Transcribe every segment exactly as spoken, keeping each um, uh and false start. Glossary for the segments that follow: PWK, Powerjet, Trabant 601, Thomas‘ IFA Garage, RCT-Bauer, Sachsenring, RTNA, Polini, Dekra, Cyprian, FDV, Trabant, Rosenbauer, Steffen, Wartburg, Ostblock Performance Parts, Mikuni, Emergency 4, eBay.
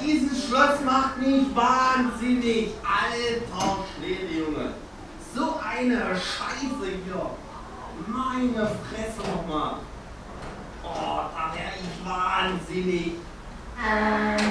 dieses Schloss macht mich wahnsinnig. Alter Schwede, Junge. So eine Scheiße hier. Meine Fresse nochmal. Oh, da wäre ich wahnsinnig. Äh.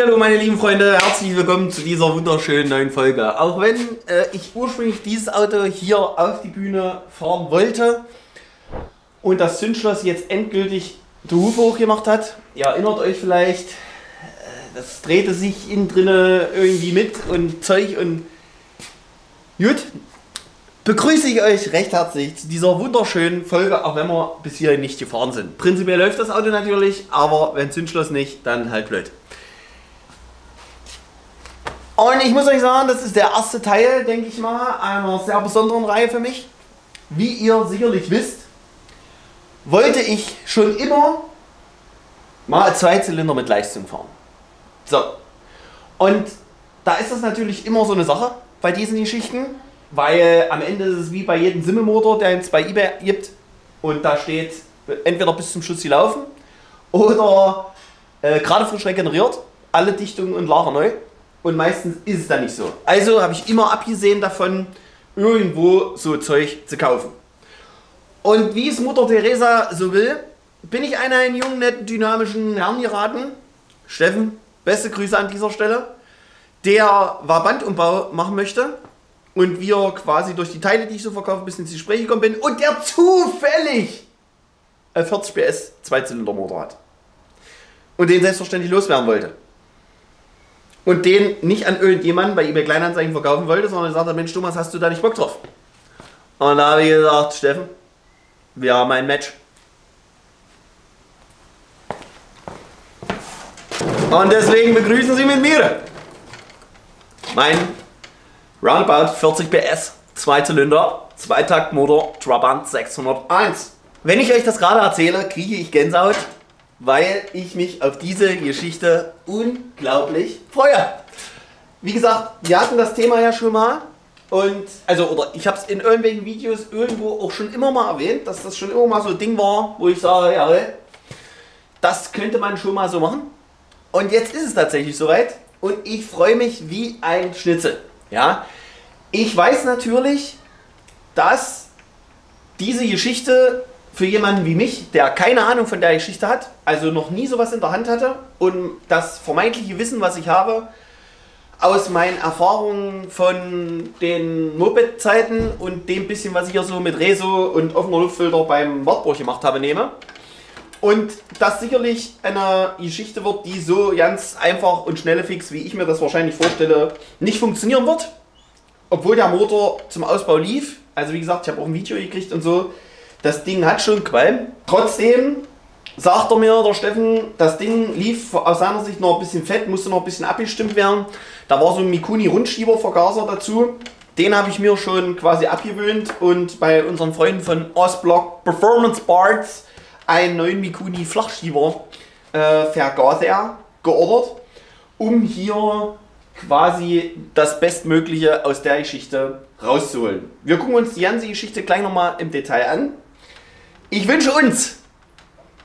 Hallo meine lieben Freunde, herzlich willkommen zu dieser wunderschönen neuen Folge. Auch wenn äh, ich ursprünglich dieses Auto hier auf die Bühne fahren wollte und das Zündschloss jetzt endgültig die Hufe hochgemacht hat, ihr erinnert euch vielleicht, äh, das drehte sich innen drinne irgendwie mit und Zeug und gut, begrüße ich euch recht herzlich zu dieser wunderschönen Folge, auch wenn wir bis hierhin nicht gefahren sind. Prinzipiell läuft das Auto natürlich, aber wenn Zündschloss nicht, dann halt blöd. Und ich muss euch sagen, das ist der erste Teil, denke ich mal, einer sehr besonderen Reihe für mich. Wie ihr sicherlich wisst, wollte ich schon immer mal zwei Zylinder mit Leistung fahren. So. Und da ist das natürlich immer so eine Sache bei diesen Geschichten, weil am Ende ist es wie bei jedem Simmelmotor, der es bei eBay gibt und da steht entweder bis zum Schluss gelaufen oder äh, gerade frisch regeneriert, alle Dichtungen und Lager neu. Und meistens ist es dann nicht so. Also habe ich immer abgesehen davon, irgendwo so Zeug zu kaufen. Und wie es Mutter Teresa so will, bin ich an einen jungen, netten, dynamischen Herrn geraten. Steffen, beste Grüße an dieser Stelle. Der Wartbandumbau machen möchte. Und wir quasi durch die Teile, die ich so verkaufe, ein bisschen ins Gespräch gekommen bin. Und der zufällig ein vierzig PS Zweizylindermotor hat. Und den selbstverständlich loswerden wollte. Und den nicht an irgendjemanden bei eBay Kleinanzeigen verkaufen wollte, sondern gesagt hat, Mensch Thomas, hast du da nicht Bock drauf? Und da habe ich gesagt, Steffen, wir haben ein Match. Und deswegen begrüßen Sie mit mir mein Roundabout vierzig PS Zweizylinder, Zweitaktmotor Trabant sechshunderteins. Wenn ich euch das gerade erzähle, kriege ich Gänsehaut. Weil ich mich auf diese Geschichte unglaublich freue. Wie gesagt, wir hatten das Thema ja schon mal und also oder ich habe es in irgendwelchen Videos irgendwo auch schon immer mal erwähnt, dass das schon immer mal so ein Ding war, wo ich sage, ja, das könnte man schon mal so machen. Und jetzt ist es tatsächlich soweit und ich freue mich wie ein Schnitzel. Ja, ich weiß natürlich, dass diese Geschichte für jemanden wie mich, der keine Ahnung von der Geschichte hat, also noch nie sowas in der Hand hatte und das vermeintliche Wissen, was ich habe, aus meinen Erfahrungen von den Moped-Zeiten und dem bisschen, was ich hier so mit Reso und offener Luftfilter beim Wartburg gemacht habe, nehme. Und das sicherlich eine Geschichte wird, die so ganz einfach und schnelle Fix, wie ich mir das wahrscheinlich vorstelle, nicht funktionieren wird. Obwohl der Motor zum Ausbau lief, also wie gesagt, ich habe auch ein Video gekriegt und so, das Ding hat schon Qualm. Trotzdem sagt er mir, der Steffen, das Ding lief aus seiner Sicht noch ein bisschen fett, musste noch ein bisschen abgestimmt werden. Da war so ein Mikuni Rundschiebervergaser dazu. Den habe ich mir schon quasi abgewöhnt und bei unseren Freunden von Ostblock Performance Parts einen neuen Mikuni Flachschieber äh, Vergaser geordert, um hier quasi das Bestmögliche aus der Geschichte rauszuholen. Wir gucken uns die ganze Geschichte gleich nochmal im Detail an. Ich wünsche uns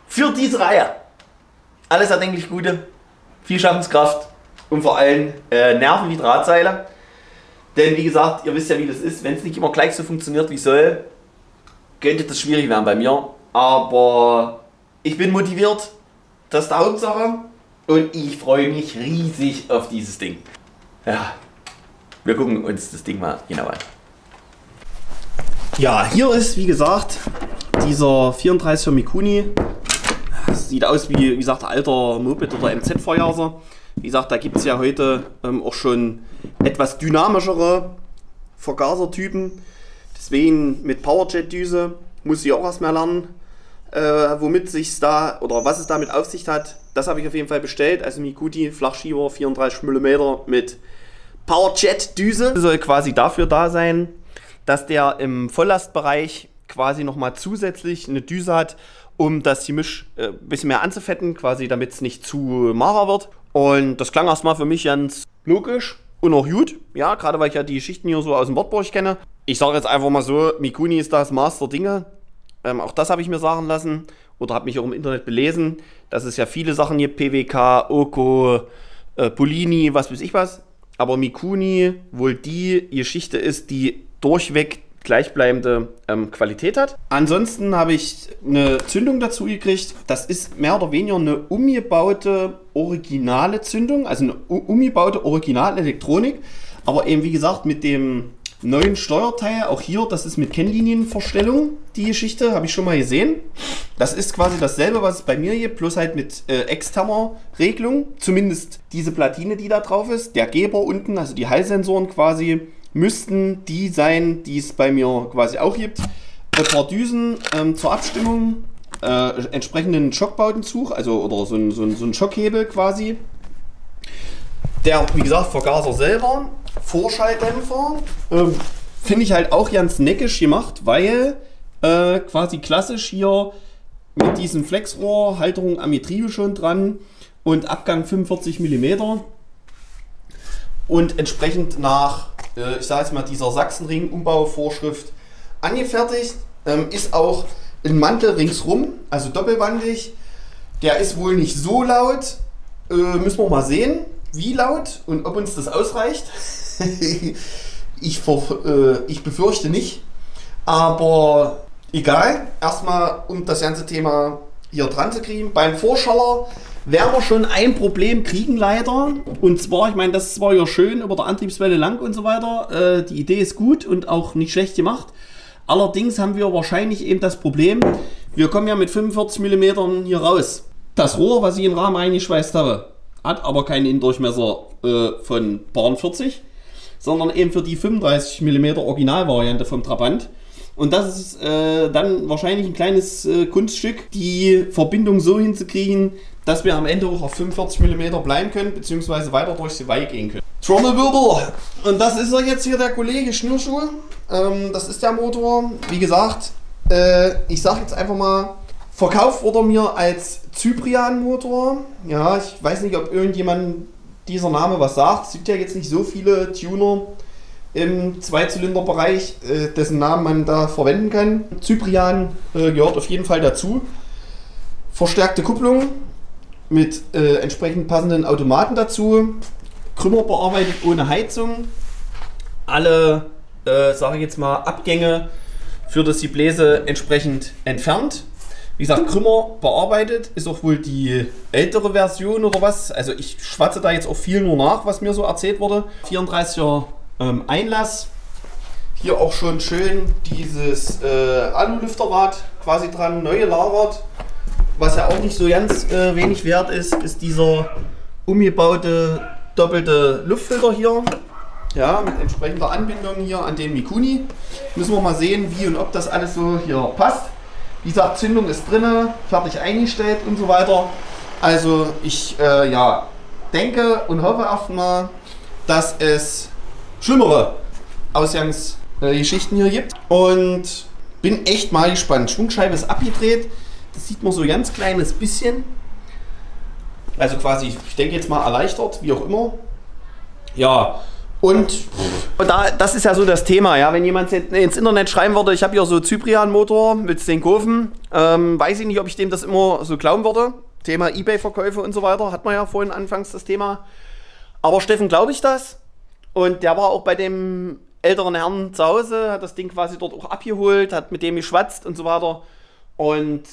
für diese Reihe alles erdenklich Gute, viel Schaffenskraft und vor allem äh, Nerven wie Drahtseile. Denn wie gesagt, ihr wisst ja wie das ist, wenn es nicht immer gleich so funktioniert wie soll, könnte das schwierig werden bei mir. Aber ich bin motiviert, das ist die Hauptsache und ich freue mich riesig auf dieses Ding. Ja, wir gucken uns das Ding mal genau an. Ja, hier ist wie gesagt dieser vierunddreißiger Mikuni, das sieht aus wie, wie gesagt, alter Moped oder M Z-Vergaser. Wie gesagt, da gibt es ja heute ähm, auch schon etwas dynamischere Vergasertypen. Deswegen mit Powerjet-Düse muss ich auch erstmal lernen, äh, womit sich's da oder was es damit auf sich hat. Das habe ich auf jeden Fall bestellt. Also Mikuni Flachschieber vierunddreißig Millimeter mit Powerjet-Düse. Soll quasi dafür da sein, dass der im Volllastbereich quasi nochmal zusätzlich eine Düse hat, um das Gemisch ein äh, bisschen mehr anzufetten, quasi damit es nicht zu mager wird. Und das klang erstmal für mich ganz logisch und auch gut. Ja, gerade weil ich ja die Schichten hier so aus dem Wartburg kenne. Ich sage jetzt einfach mal so, Mikuni ist das Maß der Dinge. Ähm, auch das habe ich mir sagen lassen oder habe mich auch im Internet belesen, dass es ja viele Sachen gibt, P W K, Oko, äh, Polini, was weiß ich was. Aber Mikuni wohl die Geschichte ist, die durchweg gleichbleibende ähm, Qualität hat. Ansonsten habe ich eine Zündung dazu gekriegt. Das ist mehr oder weniger eine umgebaute originale Zündung, also eine umgebaute Originalelektronik. Aber eben wie gesagt mit dem neuen Steuerteil, auch hier, das ist mit Kennlinienverstellung, die Geschichte, habe ich schon mal gesehen. Das ist quasi dasselbe, was es bei mir gibt, plus halt mit äh, externer Regelung. Zumindest diese Platine, die da drauf ist, der Geber unten, also die Hallsensoren quasi, müssten die sein, die es bei mir quasi auch gibt. Ein paar Düsen ähm, zur Abstimmung, äh, entsprechenden Schockbautenzug, also oder so ein, so, ein, so ein Schockhebel quasi. Der, wie gesagt, Vergaser selber, Vorschalldämpfer, ähm, finde ich halt auch ganz neckisch gemacht, weil äh, quasi klassisch hier mit diesem Flexrohr, Halterung am Getriebe schon dran und Abgang fünfundvierzig Millimeter und entsprechend nach ich sage jetzt mal, dieser Sachsenring-Umbauvorschrift angefertigt. Ähm, ist auch ein Mantel ringsrum, also doppelwandig. Der ist wohl nicht so laut. Äh, müssen wir mal sehen, wie laut und ob uns das ausreicht. ich, äh, ich befürchte nicht. Aber egal. Erstmal, um das ganze Thema hier dran zu kriegen. Beim Vorschaller werden wir schon ein Problem kriegen leider, und zwar, ich meine, das ist zwar ja schön über der Antriebswelle lang und so weiter, äh, die Idee ist gut und auch nicht schlecht gemacht, allerdings haben wir wahrscheinlich eben das Problem, wir kommen ja mit fünfundvierzig Millimeter hier raus. Das Rohr, was ich in den Rahmen eingeschweißt habe, hat aber keinen Innendurchmesser äh, von vierzig, sondern eben für die fünfunddreißig Millimeter Originalvariante vom Trabant. Und das ist äh, dann wahrscheinlich ein kleines äh, Kunststück, die Verbindung so hinzukriegen, dass wir am Ende auch auf fünfundvierzig Millimeter bleiben können, beziehungsweise weiter durch die Weihe gehen können. Trommelwirbel! Und das ist ja jetzt hier der Kollege Schnürschuh. Ähm, das ist der Motor. Wie gesagt, äh, ich sage jetzt einfach mal, verkauft wurde mir als Cyprian Motor. Ja, ich weiß nicht, ob irgendjemand dieser Name was sagt. Es gibt ja jetzt nicht so viele Tuner im Zweizylinderbereich, äh, dessen Namen man da verwenden kann. Cyprian äh, gehört auf jeden Fall dazu. Verstärkte Kupplung mit äh, entsprechend passenden Automaten dazu. Krümmer bearbeitet ohne Heizung. Alle, äh, sage ich jetzt mal, Abgänge für das Gebläse entsprechend entfernt. Wie gesagt, Krümmer bearbeitet ist auch wohl die ältere Version oder was. Also ich schwatze da jetzt auch viel nur nach, was mir so erzählt wurde. vierunddreißiger Ähm, Einlass, hier auch schon schön dieses äh, Alulüfterrad quasi dran, neue Larrad, was ja auch nicht so ganz äh, wenig wert ist, ist dieser umgebaute doppelte Luftfilter hier, ja, mit entsprechender Anbindung hier an den Mikuni. Müssen wir mal sehen, wie und ob das alles so hier passt. Wie gesagt, Zündung ist drin, fertig eingestellt und so weiter. Also ich äh, ja, denke und hoffe erstmal, dass es schlimmere Ausgangsgeschichten hier gibt. Und bin echt mal gespannt. Schwungscheibe ist abgedreht. Das sieht man so ein ganz kleines bisschen. Also quasi, ich denke jetzt mal erleichtert, wie auch immer. Ja, und, und da, das ist ja so das Thema. Ja, wenn jemand ins Internet schreiben würde, ich habe hier so Cyprian-Motor mit zehn Kurven. Ähm, weiß ich nicht, ob ich dem das immer so glauben würde. Thema Ebay-Verkäufe und so weiter. Hat man ja vorhin anfangs das Thema. Aber Steffen, glaube ich das? Und der war auch bei dem älteren Herrn zu Hause, hat das Ding quasi dort auch abgeholt, hat mit dem geschwatzt und so weiter. Und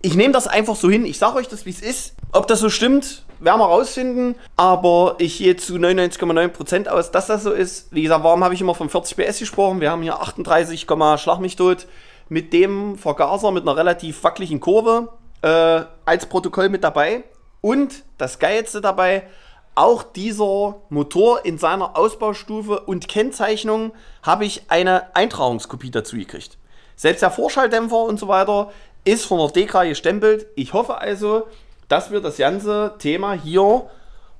ich nehme das einfach so hin. Ich sage euch das, wie es ist. Ob das so stimmt, werden wir rausfinden. Aber ich gehe zu neunundneunzig Komma neun Prozent aus, dass das so ist. Wie gesagt, warum habe ich immer von vierzig P S gesprochen? Wir haben hier achtunddreißig, schlag mich tot. Mit dem Vergaser, mit einer relativ wackeligen Kurve, äh, als Protokoll mit dabei. Und das Geilste dabei, auch dieser Motor in seiner Ausbaustufe und Kennzeichnung habe ich eine Eintragungskopie dazu gekriegt. Selbst der Vorschalldämpfer und so weiter ist von der Dekra gestempelt. Ich hoffe also, dass wir das ganze Thema hier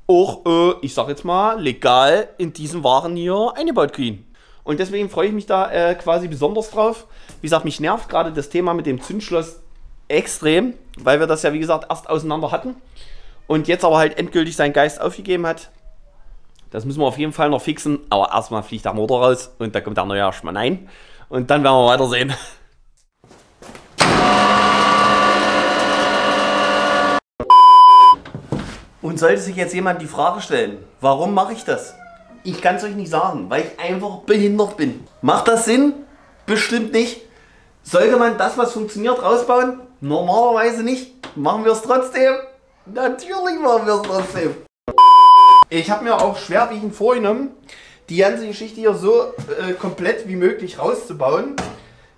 auch, äh, ich sag jetzt mal, legal in diesen Waren hier eingebaut kriegen. Und deswegen freue ich mich da äh, quasi besonders drauf. Wie gesagt, mich nervt gerade das Thema mit dem Zündschloss extrem, weil wir das ja, wie gesagt, erst auseinander hatten. Und jetzt aber halt endgültig seinen Geist aufgegeben hat. Das müssen wir auf jeden Fall noch fixen. Aber erstmal fliegt der Motor raus und da kommt der neue Arschmann ein. Und dann werden wir weitersehen. Und sollte sich jetzt jemand die Frage stellen, warum mache ich das? Ich kann es euch nicht sagen, weil ich einfach behindert bin. Macht das Sinn? Bestimmt nicht. Sollte man das, was funktioniert, rausbauen? Normalerweise nicht. Machen wir es trotzdem. Natürlich machen wir es trotzdem. Ich habe mir auch schwerwiegend vorgenommen, die ganze Geschichte hier so äh, komplett wie möglich rauszubauen.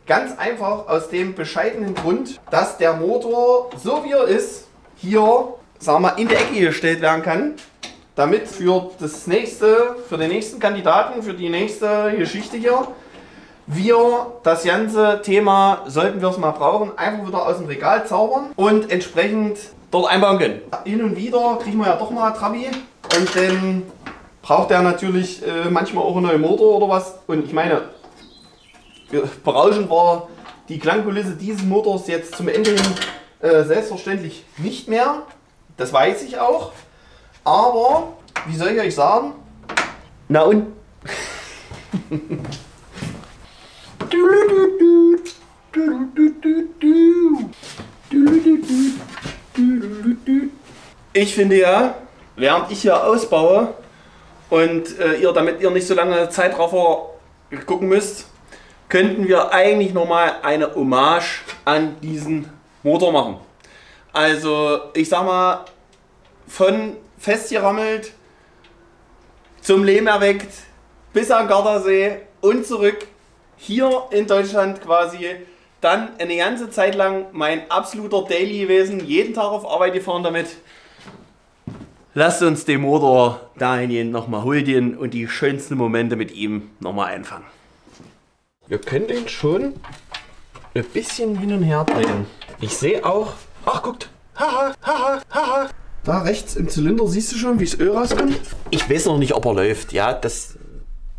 Ganz einfach aus dem bescheidenen Grund, dass der Motor, so wie er ist, hier, sagen wir mal, in der Ecke gestellt werden kann, damit für das nächste, für den nächsten Kandidaten, für die nächste Geschichte hier, wir das ganze Thema, sollten wir es mal brauchen, einfach wieder aus dem Regal zaubern und entsprechend dort einbauen können. Hin und wieder kriegen wir ja doch mal Trabi und dann braucht der natürlich äh, manchmal auch einen neuen Motor oder was. Und ich meine, berauschend war die Klangkulisse dieses Motors jetzt zum Ende hin äh, selbstverständlich nicht mehr. Das weiß ich auch. Aber, wie soll ich euch sagen? Na und? Ich finde ja, während ich hier ausbaue und äh, ihr, damit ihr nicht so lange Zeitraffer gucken müsst, könnten wir eigentlich nochmal eine Hommage an diesen Motor machen. Also, ich sag mal, von festgerammelt, zum Leben erweckt, bis am Gardasee und zurück, hier in Deutschland quasi, dann eine ganze Zeit lang mein absoluter Daily gewesen, jeden Tag auf Arbeit gefahren damit. Lasst uns den Motor dahingehend nochmal huldigen und die schönsten Momente mit ihm nochmal einfangen. Wir können den schon ein bisschen hin und her drehen. Ich sehe auch, ach guckt, haha, haha, haha. Da rechts im Zylinder siehst du schon, wie es Öl rauskommt. Ich weiß noch nicht, ob er läuft. Ja, das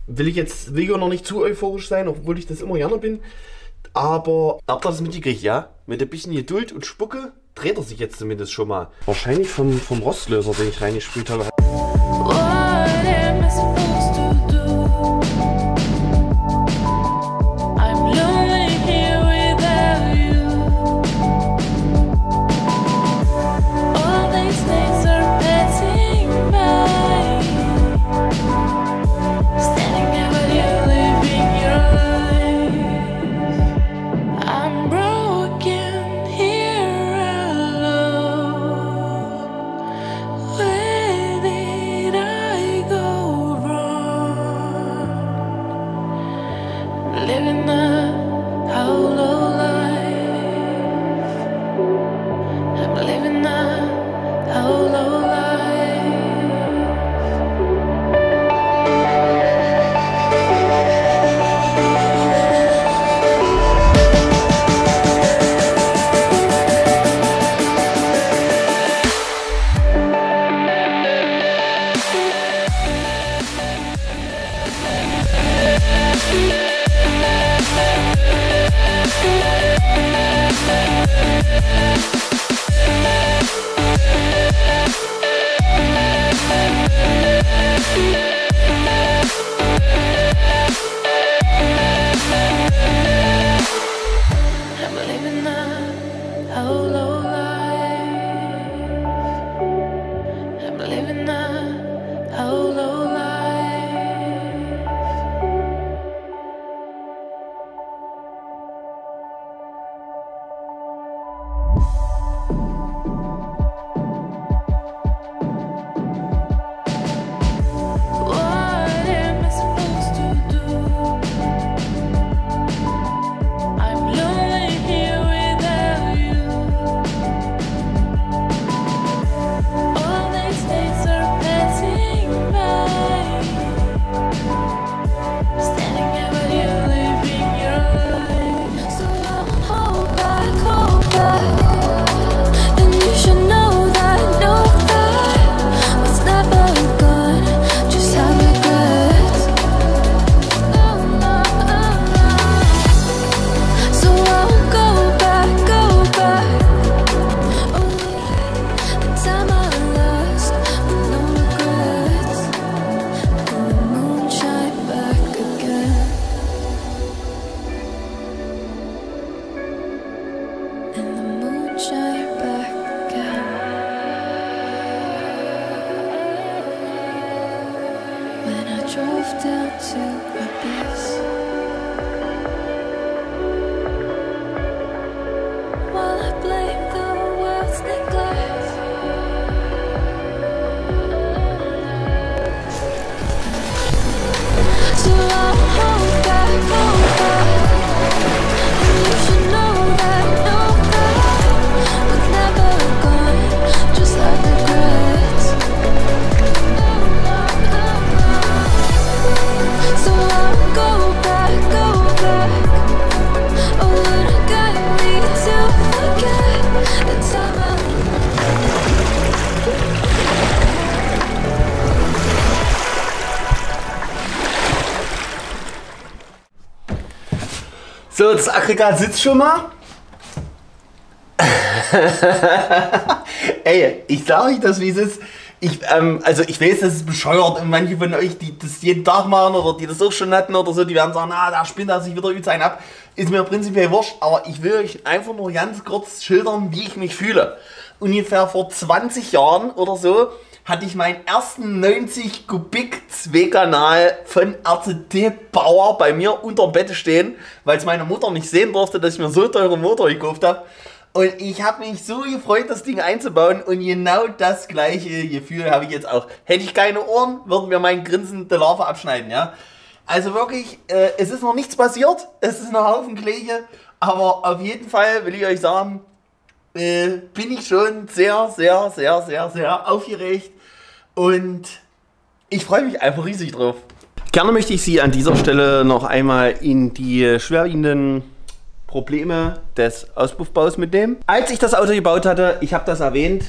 will ich jetzt, will ich auch noch nicht zu euphorisch sein, obwohl ich das immer gerne bin. Aber habt ihr das mitgekriegt, ja? Mit ein bisschen Geduld und Spucke dreht er sich jetzt zumindest schon mal. Wahrscheinlich vom, vom Rostlöser, den ich reingespült habe. So, das Aggregat sitzt schon mal. Ey, ich sage euch das, wie es ist. Ich, ähm, also ich weiß, das ist bescheuert und manche von euch, die das jeden Tag machen oder die das auch schon hatten oder so, die werden sagen, ah, da spinnt er sich wieder übt sein ab. Ist mir prinzipiell wurscht, aber ich will euch einfach nur ganz kurz schildern, wie ich mich fühle. Ungefähr vor zwanzig Jahren oder so hatte ich meinen ersten neunzig Kubik zwei Kanal von R C T-Bauer bei mir unterm Bett stehen, weil es meine Mutter nicht sehen durfte, dass ich mir so teuren Motor gekauft habe. Und ich habe mich so gefreut, das Ding einzubauen und genau das gleiche Gefühl habe ich jetzt auch. Hätte ich keine Ohren, würden wir meinen grinsende Larve abschneiden, ja. Also wirklich, äh, es ist noch nichts passiert, es ist noch Haufen Kläge, aber auf jeden Fall will ich euch sagen, äh, bin ich schon sehr, sehr, sehr, sehr, sehr aufgeregt und ich freue mich einfach riesig drauf. Gerne möchte ich Sie an dieser Stelle noch einmal in die schwerwiegenden Probleme des Auspuffbaus mitnehmen. Als ich das Auto gebaut hatte, ich habe das erwähnt,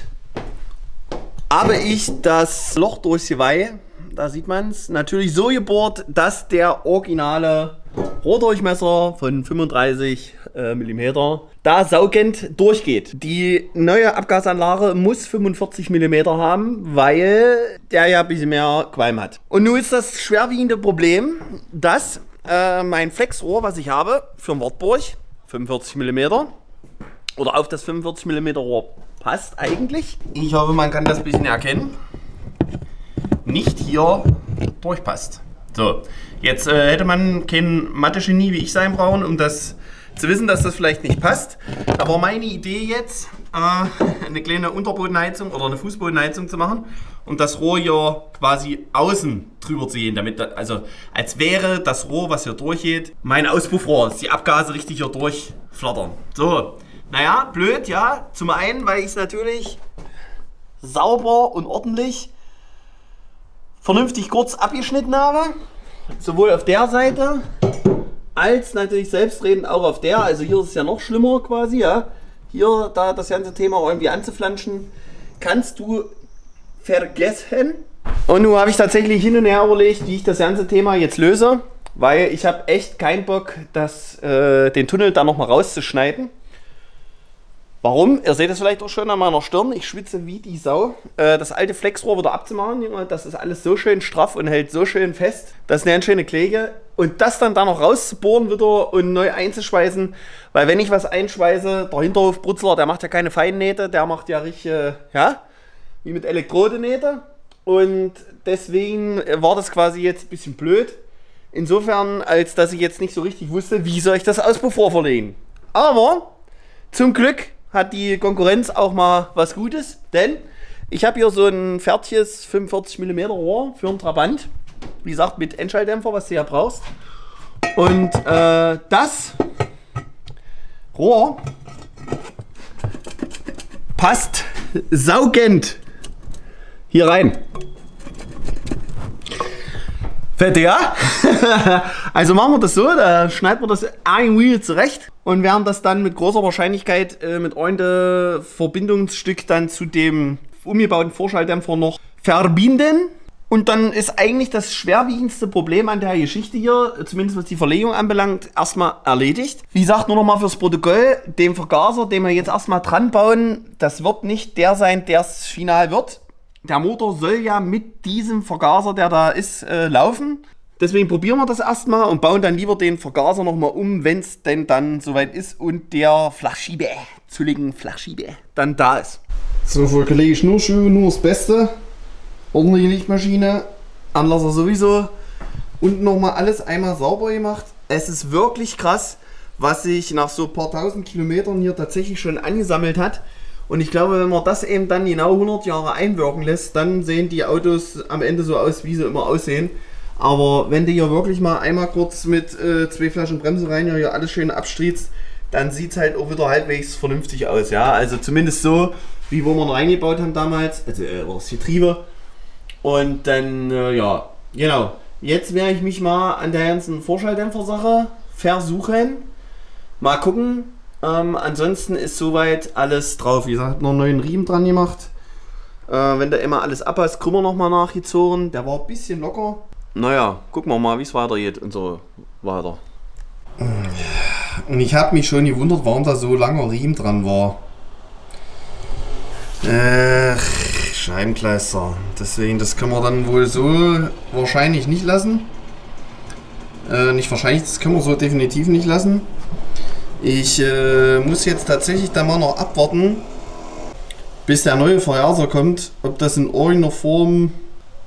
habe ich das Loch durchs Geweih, da sieht man es, natürlich so gebohrt, dass der originale Rohrdurchmesser von fünfunddreißig Millimeter da saugend durchgeht. Die neue Abgasanlage muss fünfundvierzig Millimeter haben, weil der ja ein bisschen mehr Qualm hat. Und nun ist das schwerwiegende Problem, dass äh, mein Flexrohr, was ich habe, für den Wartburg, fünfundvierzig Millimeter oder auf das fünfundvierzig Millimeter Rohr passt eigentlich. Ich hoffe, man kann das ein bisschen erkennen. Nicht hier durchpasst. So, jetzt äh, hätte man kein Mathe-Genie wie ich sein brauchen, um das zu wissen, dass das vielleicht nicht passt. Aber meine Idee jetzt, äh, eine kleine Unterbodenheizung oder eine Fußbodenheizung zu machen und das Rohr hier quasi außen drüber zu gehen, damit, also als wäre das Rohr, was hier durchgeht, mein Auspuffrohr, dass die Abgase richtig hier durchflattern. So, naja, blöd, ja, zum einen, weil ich es natürlich sauber und ordentlich vernünftig kurz abgeschnitten habe, sowohl auf der Seite als natürlich selbstredend auch auf der, also hier ist es ja noch schlimmer quasi, ja, hier da das ganze Thema irgendwie anzuflanschen, kannst du vergessen. Und nun habe ich tatsächlich hin und her überlegt, wie ich das ganze Thema jetzt löse, weil ich habe echt keinen Bock, das, äh, den Tunnel da nochmal rauszuschneiden. Warum? Ihr seht es vielleicht auch schon an meiner Stirn, ich schwitze wie die Sau. Äh, das alte Flexrohr wieder abzumachen, das ist alles so schön straff und hält so schön fest. Das ist eine ganz schöne Kläge. Und das dann da noch rauszubohren wieder und neu einzuschweißen, weil wenn ich was einschweiße, der Hinterhofbrutzler, der macht ja keine Feinnähte, der macht ja richtig, äh, ja, wie mit Elektrodenähte. Und deswegen war das quasi jetzt ein bisschen blöd. Insofern, als dass ich jetzt nicht so richtig wusste, wie soll ich das Auspuffrohr verlegen. Aber zum Glück hat die Konkurrenz auch mal was Gutes, denn ich habe hier so ein fertiges fünfundvierzig Millimeter Rohr für einen Trabant, wie gesagt mit Endschalldämpfer, was du ja brauchst. Und äh, das Rohr passt saugend hier rein. Fette, ja? Also machen wir das so, da schneiden wir das ein Wheel zurecht und werden das dann mit großer Wahrscheinlichkeit äh, mit einem Verbindungsstück dann zu dem umgebauten Vorschalldämpfer noch verbinden. Und dann ist eigentlich das schwerwiegendste Problem an der Geschichte hier, zumindest was die Verlegung anbelangt, erstmal erledigt. Wie gesagt, nur nochmal fürs Protokoll, den Vergaser, den wir jetzt erstmal dran bauen, das wird nicht der sein, der es final wird. Der Motor soll ja mit diesem Vergaser, der da ist, äh, laufen. Deswegen probieren wir das erstmal und bauen dann lieber den Vergaser nochmal um, wenn es denn dann soweit ist und der Flachschiebe, zulligen Flachschiebe, dann da ist. So, für Kollege Schnurrschuhe nur das Beste. Ordentliche Lichtmaschine, Anlasser sowieso. und nochmal alles einmal sauber gemacht. Es ist wirklich krass, was sich nach so ein paar tausend Kilometern hier tatsächlich schon angesammelt hat. Und ich glaube, wenn man das eben dann genau hundert Jahre einwirken lässt, dann sehen die Autos am Ende so aus, wie sie immer aussehen. Aber wenn du hier wirklich mal einmal kurz mit äh, zwei Flaschen Bremse rein hier alles schön abstriezt, dann sieht es halt auch wieder halbwegs vernünftig aus. Ja? Also zumindest so, wie wo wir ihn reingebaut haben damals, also äh, das Getriebe. Und dann, äh, ja, genau. Jetzt werde ich mich mal an der ganzen Vorschalldämpfer-Sache versuchen. Mal gucken. Ähm, ansonsten ist soweit alles drauf. Wie gesagt, noch einen neuen Riemen dran gemacht. Äh, wenn da immer alles abpasst, Krümmer nochmal nachgezogen. Der war ein bisschen locker. Naja, gucken wir mal, wie es weitergeht und so weiter. Und ich habe mich schon gewundert, warum da so langer Riemen dran war. Äh, Scheibenkleister. Deswegen, das können wir dann wohl so wahrscheinlich nicht lassen. Äh, nicht wahrscheinlich, das können wir so definitiv nicht lassen. Ich äh, muss jetzt tatsächlich dann mal noch abwarten, bis der neue Vergaser kommt, ob das in irgendeiner Form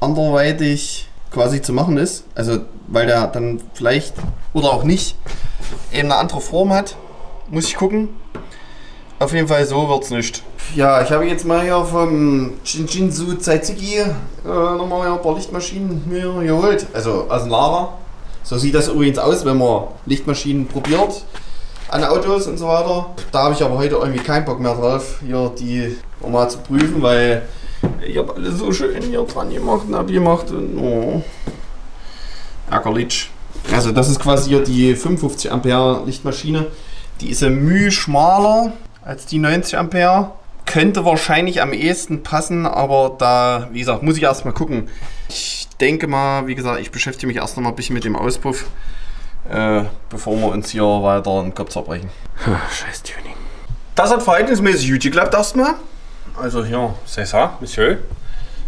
anderweitig quasi zu machen ist. Also, weil der dann vielleicht oder auch nicht eben eine andere Form hat. Muss ich gucken. Auf jeden Fall, so wird es nicht. Ja, ich habe jetzt mal hier vom Shinshinsu Tsaitsiki äh, nochmal ein paar Lichtmaschinen mir geholt. Also aus dem Lager. So sieht das übrigens aus, wenn man Lichtmaschinen probiert. An Autos und so weiter. Da habe ich aber heute irgendwie keinen Bock mehr drauf, hier die nochmal zu prüfen, weil ich habe alles so schön hier dran gemacht und abgemacht und oh, ärgerlich. Also das ist quasi hier die fünfundfünfzig Ampere Lichtmaschine. Die ist ja müh schmaler als die neunzig Ampere. Könnte wahrscheinlich am ehesten passen, aber da, wie gesagt, muss ich erstmal gucken. Ich denke mal, wie gesagt, ich beschäftige mich erst noch mal ein bisschen mit dem Auspuff. Äh, bevor wir uns hier weiter den Kopf zerbrechen. Scheiß Tuning. Das hat verhältnismäßig gut geklappt erstmal. Also hier, c'est ça, Monsieur.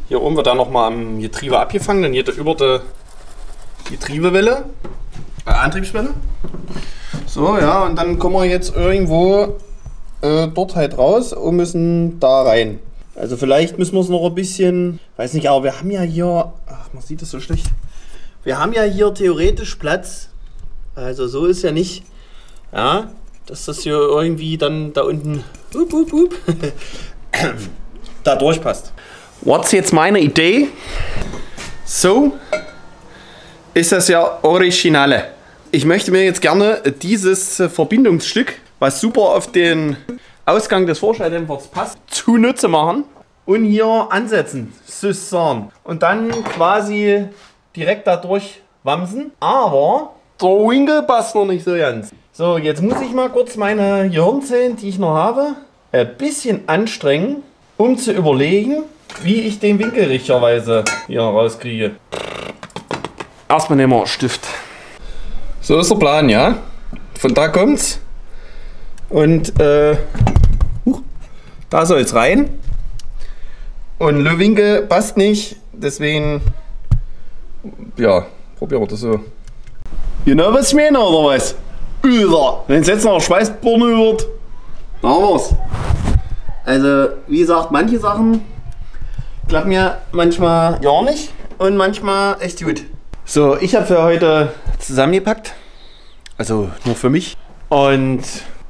Hier oben wird dann nochmal am Getriebe abgefangen, dann geht er über die Getriebewelle, äh, Antriebswelle. So, ja, und dann kommen wir jetzt irgendwo äh, dort halt raus und müssen da rein. Also vielleicht müssen wir es noch ein bisschen, weiß nicht, aber wir haben ja hier, ach, man sieht das so schlecht. Wir haben ja hier theoretisch Platz. Also so ist ja nicht, ja, dass das hier irgendwie dann da unten up, up, up, da durchpasst. Was jetzt meine Idee? So ist das ja Originale. Ich möchte mir jetzt gerne dieses Verbindungsstück, was super auf den Ausgang des Vorschalldämpfers passt, zunutze machen und hier ansetzen. Und dann quasi direkt da durchwamsen. Aber der Winkel passt noch nicht so ganz. So, jetzt muss ich mal kurz meine Gehirnzellen, die ich noch habe, ein bisschen anstrengen, um zu überlegen, wie ich den Winkel richtigerweise hier rauskriege. Erstmal nehmen wir einen Stift. So ist der Plan, ja? Von da kommt's. Und äh, uh, da soll's rein. Und der Winkel passt nicht, deswegen ja, probieren wir das so. Genau, was ich meine, oder was? Üser! Wenn es jetzt noch Schweißbirne wird, dann haben wir's. Also, wie gesagt, manche Sachen klappen ja manchmal ja nicht und manchmal echt gut. So, ich habe für heute zusammengepackt, also nur für mich, und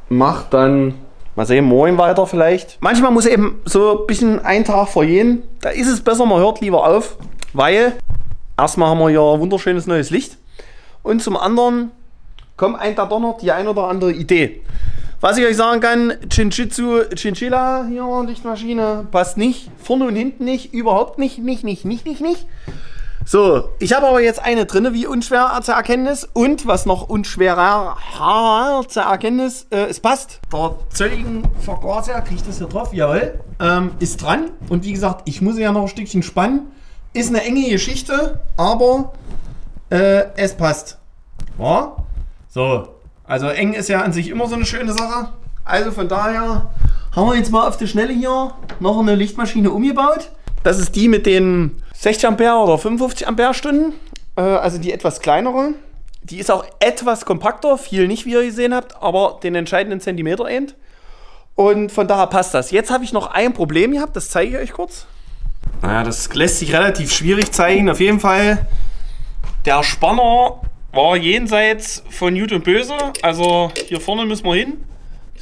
mach dann, mal sehen, morgen weiter vielleicht. Manchmal muss eben so ein bisschen ein Tag vergehen, da ist es besser, man hört lieber auf, weil erstmal haben wir ja wunderschönes neues Licht. Und zum anderen kommt ein da doch noch die ein oder andere Idee. Was ich euch sagen kann, Chinchitsu, Chinchilla, hier Lichtmaschine, passt nicht. Vorne und hinten nicht, überhaupt nicht, nicht, nicht, nicht, nicht, nicht. So, ich habe aber jetzt eine drin, wie unschwer zu erkennen ist. Und was noch unschwerer zu erkennen ist, äh, es passt. Der Zöllingen-Vergaser, kriege ich das hier drauf, jawohl, ähm, ist dran. Und wie gesagt, ich muss ja noch ein Stückchen spannen. Ist eine enge Geschichte, aber Äh, es passt. Ja? So, also eng ist ja an sich immer so eine schöne Sache. Also von daher haben wir jetzt mal auf die Schnelle hier noch eine Lichtmaschine umgebaut. Das ist die mit den sechzig Ampere oder fünfundfünfzig Ampere Stunden. Äh, also die etwas kleinere. Die ist auch etwas kompakter, viel nicht, wie ihr gesehen habt, aber den entscheidenden Zentimeter eben. Und von daher passt das. Jetzt habe ich noch ein Problem gehabt, das zeige ich euch kurz. Naja, das lässt sich relativ schwierig zeigen. Auf jeden Fall Der Spanner war jenseits von Gut und Böse. Also hier vorne müssen wir hin.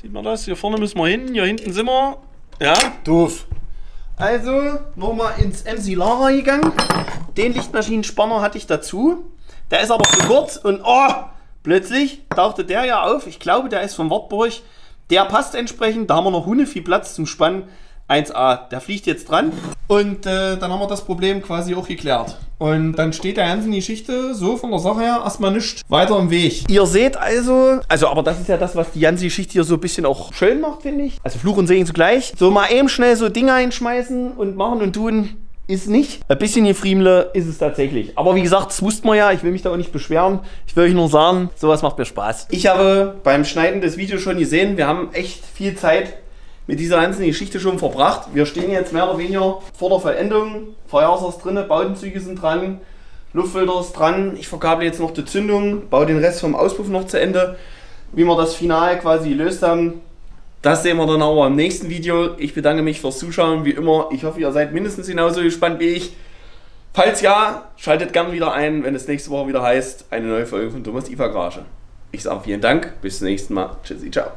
Sieht man das? Hier vorne müssen wir hin. Hier hinten sind wir. Ja. Doof. Also nochmal ins M C Lara gegangen. Den Lichtmaschinenspanner hatte ich dazu. Der ist aber zu kurz und oh, plötzlich tauchte der ja auf. Ich glaube, der ist von Wartburg. Der passt entsprechend. Da haben wir noch Hunde viel Platz zum Spannen. eins A. Der fliegt jetzt dran. Und äh, dann haben wir das Problem quasi auch geklärt. Und dann steht der ganzen Geschichte so von der Sache her erstmal nicht weiter im Weg. Ihr seht also, also aber das ist ja das, was die ganze Geschichte hier so ein bisschen auch schön macht, finde ich. Also Fluch und Segen zugleich. So mal eben schnell so Dinge einschmeißen und machen und tun ist nicht. Ein bisschen Gefriemle ist es tatsächlich. Aber wie gesagt, das wusste man ja. Ich will mich da auch nicht beschweren. Ich will euch nur sagen, sowas macht mir Spaß. Ich habe beim Schneiden des Videos schon gesehen, wir haben echt viel Zeit mit dieser ganzen Geschichte schon verbracht. Wir stehen jetzt mehr oder weniger vor der Vollendung. Feuerwasser ist drin, Bautenzüge sind dran, Luftfilter ist dran. Ich verkable jetzt noch die Zündung, baue den Rest vom Auspuff noch zu Ende. Wie wir das Finale quasi gelöst haben, das sehen wir dann aber im nächsten Video. Ich bedanke mich fürs Zuschauen, wie immer. Ich hoffe, ihr seid mindestens genauso gespannt wie ich. Falls ja, schaltet gern wieder ein, wenn es nächste Woche wieder heißt, eine neue Folge von Thomas I F A Garage. Ich sage vielen Dank, bis zum nächsten Mal. Tschüssi, ciao.